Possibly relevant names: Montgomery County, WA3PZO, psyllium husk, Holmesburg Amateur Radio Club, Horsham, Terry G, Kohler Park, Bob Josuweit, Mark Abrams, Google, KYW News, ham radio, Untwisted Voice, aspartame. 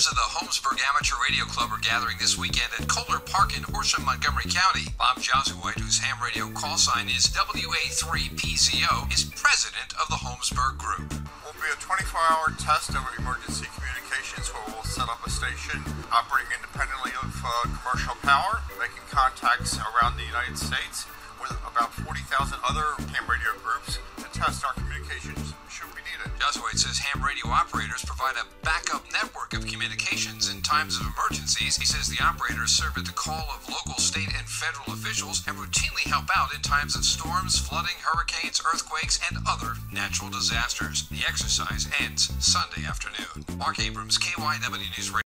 Members of the Holmesburg Amateur Radio Club are gathering this weekend at Kohler Park in Horsham, Montgomery County. Bob Josuweit, whose ham radio call sign is WA3PZO, is president of the Holmesburg Group. Will be a 24-hour test of emergency communications where we'll set up a station operating independently of commercial power, making contacts around the United States with about 40,000 other ham radio groups to test our communications should we need it. Josuweit says ham radio operators provide a backup network of communications in times of emergencies. He says the operators serve at the call of local, state, and federal officials and routinely help out in times of storms, flooding, hurricanes, earthquakes, and other natural disasters. The exercise ends Sunday afternoon. Mark Abrams, KYW News Radio.